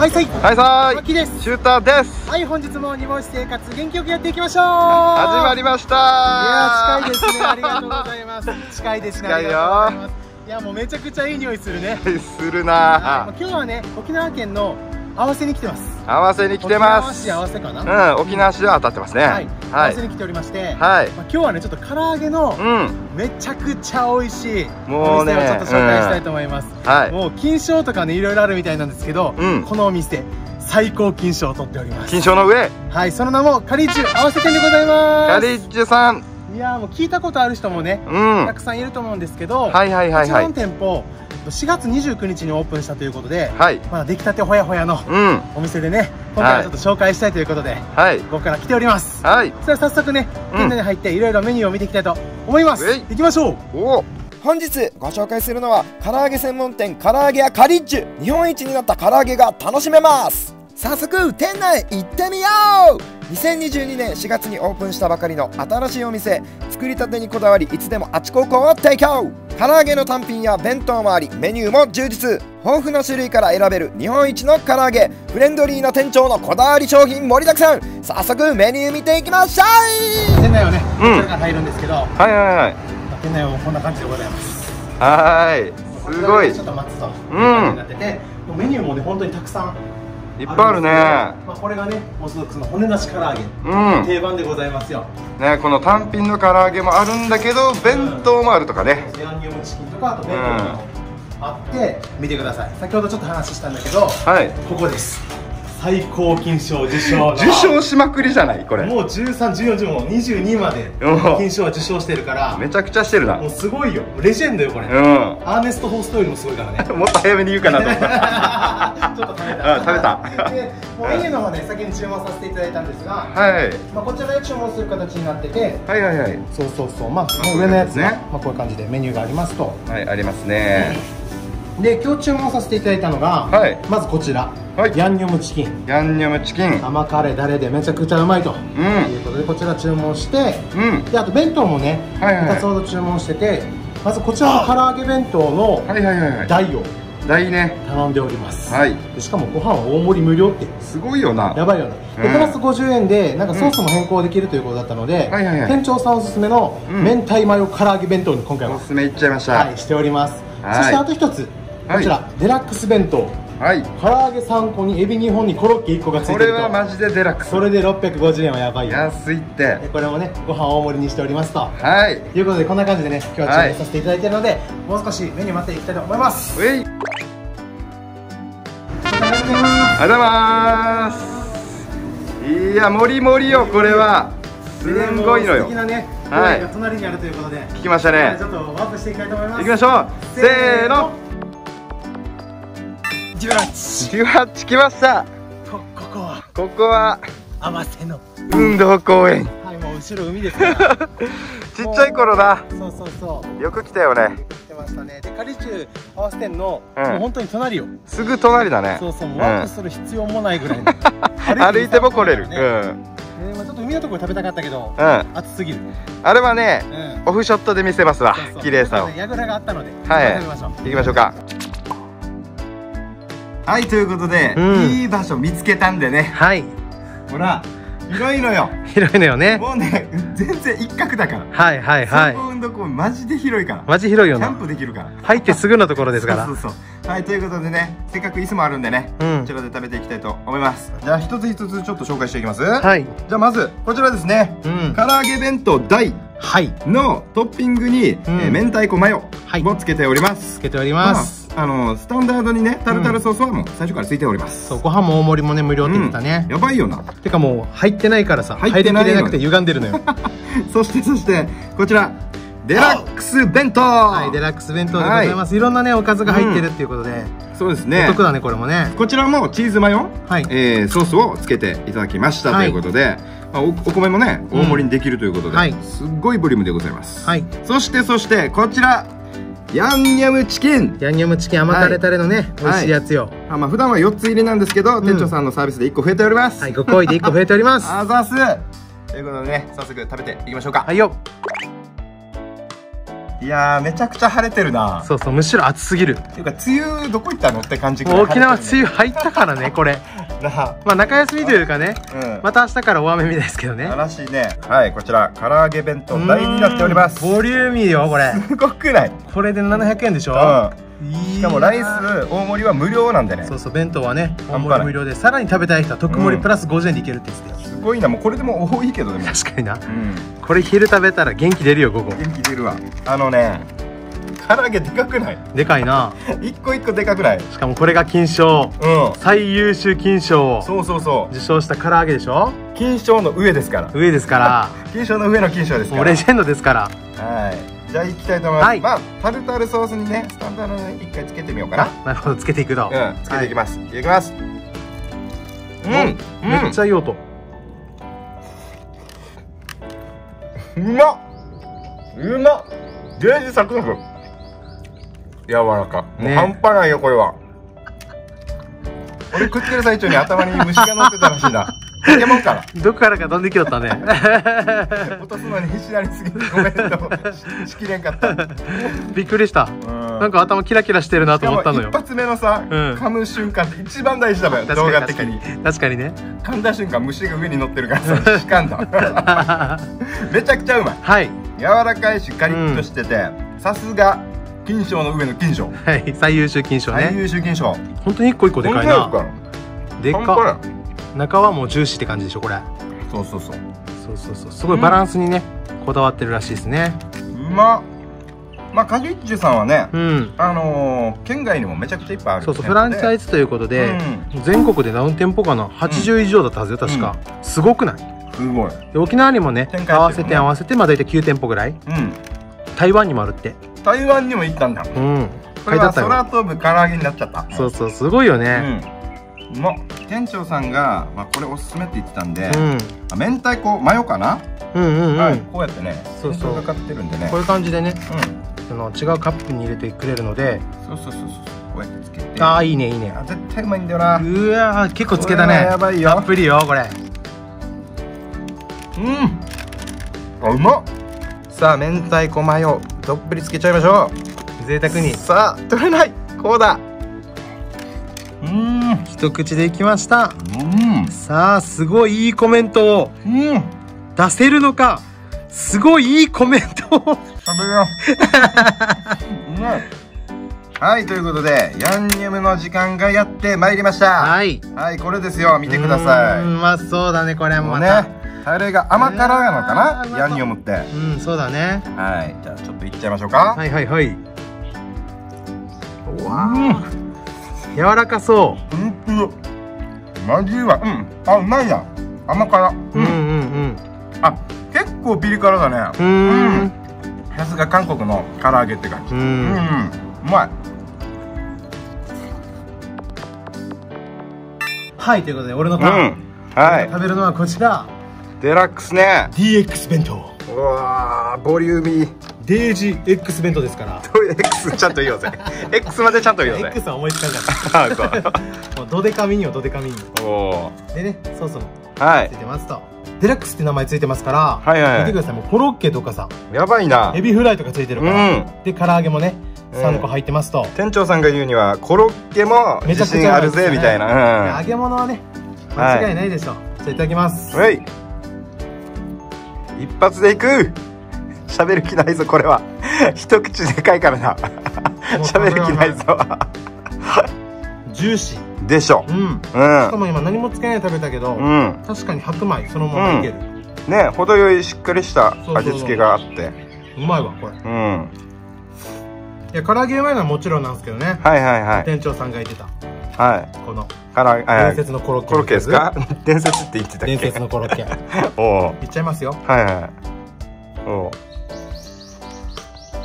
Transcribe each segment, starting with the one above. はいさいはいさいマキです。シューターです。はい、本日も二文字生活元気よくやっていきましょう。始まりました。いや、近いですね。ありがとうございます。近いですね。ありがとうございます。いや、もうめちゃくちゃいい匂いするね。するな。今日はね、沖縄県の合わせに来てます。合わせに来てます。合わせかな。うん、沖縄市では当たってますね。はい。合わせに来ておりまして。はい。今日はね、ちょっと唐揚げのめちゃくちゃ美味しいお店をちょっと紹介したいと思います。はい。もう金賞とかね、いろいろあるみたいなんですけど、このお店最高金賞を取っております。金賞の上。はい。その名もカリッジュ合わせ店でございます。カリッジュさん。いやー、もう聞いたことある人もね、たくさんいると思うんですけど、こちらの店舗4月29日にオープンしたということで、まだ出来たてほやほやのお店でね、今回はちょっと紹介したいということで、僕から来ております。それ早速ね、店内に入っていろいろメニューを見ていきたいと思います。行きましょう。本日ご紹介するのは唐揚げ専門店唐揚げ屋カリッジュ。日本一になった唐揚げが楽しめます。早速店内行ってみよう。2022年4月にオープンしたばかりの新しいお店。作りたてにこだわり、いつでもあちこちを提供。唐揚げの単品や弁当もあり、メニューも充実。豊富な種類から選べる日本一の唐揚げ。フレンドリーな店長のこだわり商品盛りだくさん。早速メニュー見ていきましょう。店内はね、これから入るんですけど、はいはいはい、店内はこんな感じでございます。はい、すごい。ちょっと待つという感じになってて、メニューもね、本当にたくさんいっぱいあるね。まあこれがね、オーソドックスの骨なし唐揚げ、定番でございますよ。ね、この単品の唐揚げもあるんだけど、弁当もあるとかね。ヤンニョムチキンとか、あと弁当もあって、見てください。先ほどちょっと話したんだけど、ここです。最高金賞受賞。受賞しまくりじゃない、これ。もう13、14、15、もう22まで金賞は受賞してるから。めちゃくちゃしてるな。もうすごいよ、レジェンドよこれ。アーネスト・ホーストよりもすごいからね。もっと早めに言うかなと思った。ちょっと食べた。で、もうメニューの方で先に注文させていただいたんですが、まあこちらで注文する形になってて、そうそうそう、まあ上のやつね、まあこういう感じでメニューがありますと。はい、ありますね。で、今日注文させていただいたのが、まずこちら、ヤンニョムチキン。ヤンニョムチキン。甘カレーだれでめちゃくちゃうまいということで、こちら注文して、で、あと弁当もね、2つほど注文してて、まずこちらの唐揚げ弁当の大を。大ね、頼んでおります。しかもご飯は大盛り無料ってすごいよな。やばいよね。プラス50円でなんかソースも変更できるということだったので、店長さんおすすめの明太マヨ唐揚げ弁当に今回はおすすめいっちゃいました。はい、しております。そしてあと一つ、こちらデラックス弁当。唐揚げ3個にエビ2本にコロッケ1個がついてると。これはマジでデラックス。それで650円はやばいよ。安いって。これもね、ご飯大盛りにしておりますと。はい、ということでこんな感じでね、今日は注文させていただいているので、もう少しメニュー待っていきたいと思います。ありがとうございます。いや、もりもりよ、これは。すんごいのよ。素敵なね、はい、隣にあるということで。聞きましたね。ちょっとワープしていきたいと思います。行きましょう。せーの。18来ました。ここは。合せの運動公園。はい、もう後ろ海ですから。ちっちゃい頃だ。そうそうそう。よく来たよね。で、カリッジュ合わせ店のもう本当に隣よ。すぐ隣だね。そうそう、ワークする必要もないぐらい。歩いても来れる。まあちょっと海のところ食べたかったけど、暑すぎる。あれはね、オフショットで見せますわ、綺麗さを。櫓があったので、はい、行きましょうか。はい、ということで、いい場所見つけたんでね。はい。ほら。広いのよ。広いのよね。もうね、全然一角だから。はいはいはい。そこ運動公園マジで広いから。マジ広いよね。キャンプできるから。入ってすぐのところですから。そうそうそう。はい、ということでね、せっかく椅子もあるんでね、こちらで食べていきたいと思います。じゃあ一つ一つちょっと紹介していきます。はい。じゃあまずこちらですね。唐揚げ弁当大のトッピングに明太子マヨをつけております。つけております。スタンダードにね、タルタルソースはもう最初からついております。そう、ご飯も大盛りもね、無料って言ってたね。やばいよな。てかもう入ってないからさ、入れきれなくて歪んでるのよ。そしてこちらデラックス弁当。はい、デラックス弁当でございます。いろんなね、おかずが入ってるっていうことで、そうですね、お得だね、これもね。こちらもチーズマヨソースをつけていただきましたということで、お米もね、大盛りにできるということですっごいボリュームでございます。そしてこちらヤンニョムチキン。ヤンニョムチキン、甘タレタレのね、美味しいやつよ。まあ普段は4つ入りなんですけど、店長さんのサービスで1個増えております。はい、ご好意で1個増えております。あざす。ということでね、早速食べていきましょうか。はいよ。いやー、めちゃくちゃ晴れてるな。そうそう、むしろ暑すぎるっていうか、梅雨どこ行ったのって感じが、ね、沖縄梅雨入ったからねこれまあ中休みというかね、うん、また明日から大雨みたいですけどね。らしいね。はい、こちら唐揚げ弁当大になっております。ボリューミーよこれ。すごくない？これで700円でしょ、うん、しかもライス大盛りは無料なんでね。そうそう、弁当はね大盛り無料で、さらに食べたい人は特盛りプラス50円でいけるって言って、すごいな。もうこれでも多いけどね。確かにな、うん、これ昼食べたら元気出るよ。午後元気出るわ。あのね、唐揚げでかくない？でかいな一個一個でかくない？しかもこれが金賞、うん、最優秀金賞を受賞した唐揚げでしょ。金賞の上ですから、上ですから金賞の上の金賞ですから、レジェンドですから。はい、じゃあいきたいと思います、はい、まあタルタルソースにね、スタンダードの一回つけてみようかな。なるほど、つけていくと、うん、つけていきます。いきます。うん、めっちゃいい音。うまっ、うまっ、デージサクサク、柔らか、もう半端ないよこれは。俺食ってる最中に頭に虫が乗ってたらしいんだ。ポケモンからどこからか飛んできよったね。落とすのに必死なりすぎてごめんとしきれんかった。びっくりした。なんか頭キラキラしてるなと思ったのよ。一発目のさ、噛む瞬間って一番大事だもん、動画的に。確かにね、噛んだ瞬間虫が上に乗ってるからさ、噛んだ。めちゃくちゃうまい。はい、柔らかいしカリッとしてて、さすが金賞の上の金賞。はい、最優秀金賞ね。最優秀金賞、本当に一個一個でかいな。でかっ、中はもうジューシーって感じでしょこれ。そうそうそうそうそうそう、すごいバランスにね、うん、こだわってるらしいですね。うまっ。まあカジッチュさんはね、うん、県外にもめちゃくちゃいっぱいある。そうそう、フランチャイズということで、うん、全国で何店舗かな、80以上だったはずよ確か、うん、すごくない？すごい。で沖縄にもね、合わせてまあ大体9店舗ぐらい、うん、台湾にもあるって。台湾にも行ったんだ。うん、これは空飛ぶ唐揚げになっちゃった。そうそう、すごいよね、うん。も店長さんが、まあ、これおすすめって言ってたんで、うん、明太子マヨかな、こうやってね、そうそうかかってるんでね、こういう感じでね、うん、その違うカップに入れてくれるので、そうそうそうそう、こうやってつけて、ああいいねいいね、絶対うまいんだよな。うわー、結構つけたね。やばいよ、たっぷりよこれ。うん、あうまっ。さあ明太子マヨどっぷりつけちゃいましょう、贅沢に。さあ取れないこうだ。うん、一口でいきました、うん、さあすごいいいコメントを出せるのか、すごいいいコメントを食べよう、うん、はい、ということでヤンニョムの時間がやってまいりました。はい、はい、これですよ、見てください。うまそうだねこれもまたね、タレが甘辛なのかな、ヤンニョムって。うん、そうだね。はい、じゃあちょっといっちゃいましょうか。はいはいはい。うわー、柔らかそう。マジは、うん、あ、うまいな。甘辛。あ、結構ピリ辛だね。さすが韓国の唐揚げって感じ。うまい。はい、ということで、俺のターン。はい。食べるのはこちら。デラックスね。DX 弁当。うわー、ボリューミー。デージ X 弁当ですから。X ちゃんと言おうぜ。X までちゃんと言おうぜ。X は思いつかんじゃない。もうどでかみによどでかみに。でね、ソースもついてますと。デラックスって名前ついてますから。見てください、もうコロッケとかさ。やばいな。エビフライとかついてるから。で唐揚げもね、3個入ってますと。店長さんが言うにはコロッケも自信あるぜみたいな。揚げ物はね、間違いないでしょ。じゃあいただきます。はい。一発でいく。喋る気ないぞこれは。一口でかいからな。喋る気ないぞ。ジューシーでしょ。しかも今何もつけないで食べたけど、確かに白米そのままいけるね。程よいしっかりした味付けがあってうまいわこれ。いや唐揚げうまいのはもちろんなんですけどね、はいはいはい、店長さんが言ってた、はい、この伝説のコロッケですか。伝説って言ってたっけ。伝説のコロッケ。おお、いっちゃいますよ。はいはい、おお、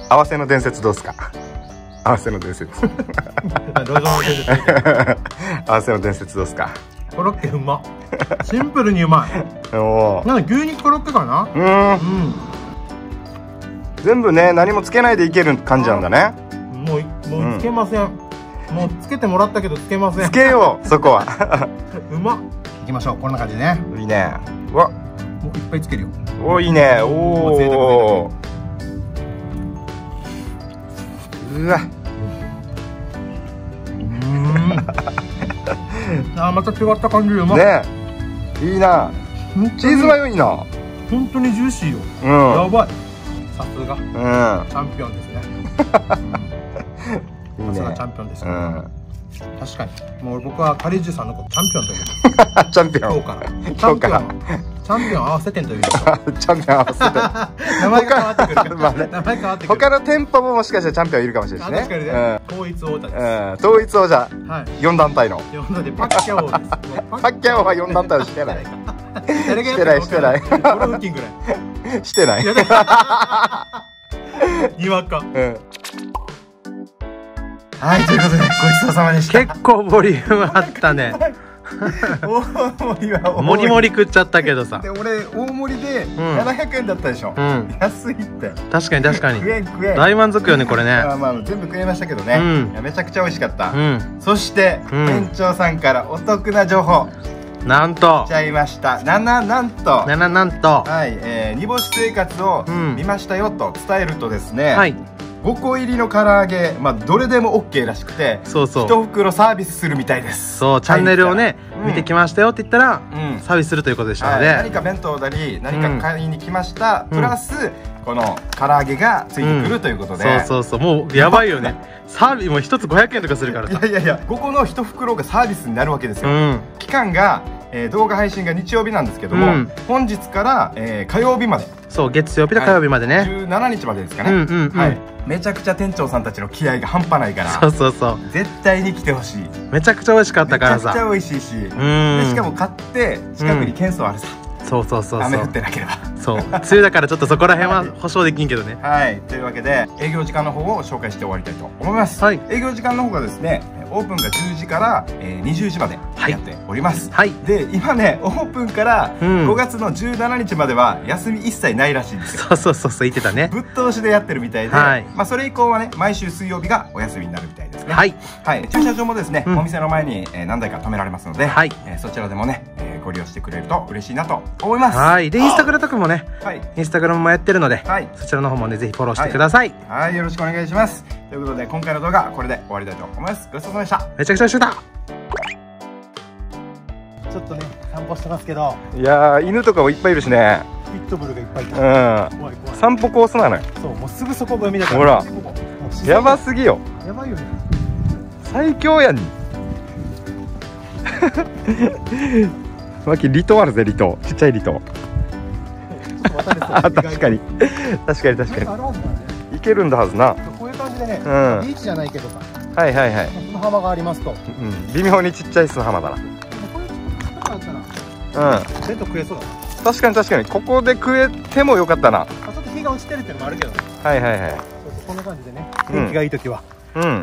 合わせの伝説どうすか。合わせの伝説。合わせの伝説どうすか。コロッケうま。シンプルにうまい。おお。なんか牛肉コロッケかな。うん。全部ね、何もつけないでいける感じなんだね。もうつけません。もうつけてもらったけどつけません。つけようそこは。うま。いきましょうこんな感じね。いいね。わ。もういっぱいつけるよ。おいいね。おお。うわあ、また違った感じでうまいね。いいな、チーズが良いな。本当にジューシーよ。やばい、さすがチャンピオンですね。さすがチャンピオンですね。確かに、もう僕はカリジュさんのことチャンピオンと呼ぶ。チャンピオン今日からチャンピオン、チャンピオン合わせ店という。チャンピオン合わせ店。名前が変わってくるから。名前変わってくる。他の店舗ももしかしたらチャンピオンいるかもしれないですね。確かにね。統一王者です。統一王者。はい。四団体の。四団体パッキャオです。パッキャオは四団体をしてない。してないしてない。ゴルフキンぐらい。してない。にわか。はい、ということでごちそうさまでした。結構ボリュームあったね。もりもり食っちゃったけどさ。俺大盛りで700円だったでしょ。安いって。確かに確かに大満足よねこれね。全部食えましたけどね、めちゃくちゃ美味しかった。そして店長さんからお得な情報なんとちゃいました。なんと煮干し生活を見ましたよと伝えるとですね、5個入りの唐揚げ、どれでも OK らしくて、1袋サービスするみたいです。そう、チャンネルをね見てきましたよって言ったらサービスするということでしたので、何か弁当だり何か買いに来ましたプラスこの唐揚げがついてくるということで、そうそうそう、もうやばいよね。サービスも1つ500円とかするからさ。いやいや、5個の1袋がサービスになるわけですよ。期間が動画配信が日曜日なんですけども、本日から火曜日まで、そう月曜日と火曜日までね、17日までですかね。はい、めちゃくちゃ店長さんたちの気合が半端ないから、そうそうそう、絶対に来てほしい。めちゃくちゃ美味しかったからさ。めちゃくちゃ美味しいし、しかも買って近くに県庁あるさ。そうそうそう、雨降ってなければ。そう、梅雨だからちょっとそこら辺は保証できんけどね。はい、というわけで営業時間の方を紹介して終わりたいと思います。営業時間の方がですね、オープンが10時から20時までやっております。で、今ね、オープンから5月の17日までは休み一切ないらしいんですよ。そうそうそうそう、言ってたね。ぶっ通しでやってるみたいで、まあそれ以降はね、毎週水曜日がお休みになるみたいですね。はい。駐車場もですね、お店の前に何台か止められますので、そちらでもね、ご利用してくれると嬉しいなと思います。はい。で、インスタグラムとかもね、インスタグラムもやってるので、そちらの方もね、ぜひフォローしてください。はい、よろしくお願いします。ということで今回の動画はこれで終わりたいと思います。ごちそうさまでした。めちゃくちゃ美味しかった。ちょっとね散歩してますけど、いやー犬とかもいっぱいいるしね。ピットブルがいっぱいいた。怖い怖い。散歩コースなのよ。そう、もうすぐそこが海だから。ほらやばすぎよ。やばいよね、最強やん。マキ離島あるぜ、離島、ちっちゃい離島。あ、確かに確かに確かに、いけるんだはずな。でね、ビーチじゃないけどさ、はいはいはい、砂浜がありますと、微妙にちっちゃい砂浜だな。これちょっと高かったな。ベッド食えそうだな。確かに確かに、ここで食えてもよかったな。ちょっと日が落ちてるっていうのもあるけどね。はいはいはい。こんな感じでね、天気がいい時は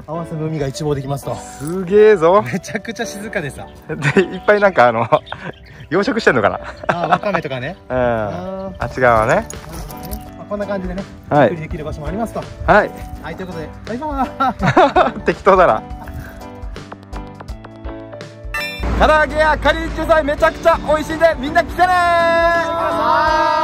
合わせの海が一望できますと。すげえぞ。めちゃくちゃ静かでさ、でいっぱいなんか養殖してんのかな。あ、わかめとかね。うん、あっち側ね。こんな感じでね、ゆっくりできる場所もありますと。はい、はい、ということで、バイバイ。適当だな。唐揚げやカリージュめちゃくちゃ美味しいんで、みんな来てねー。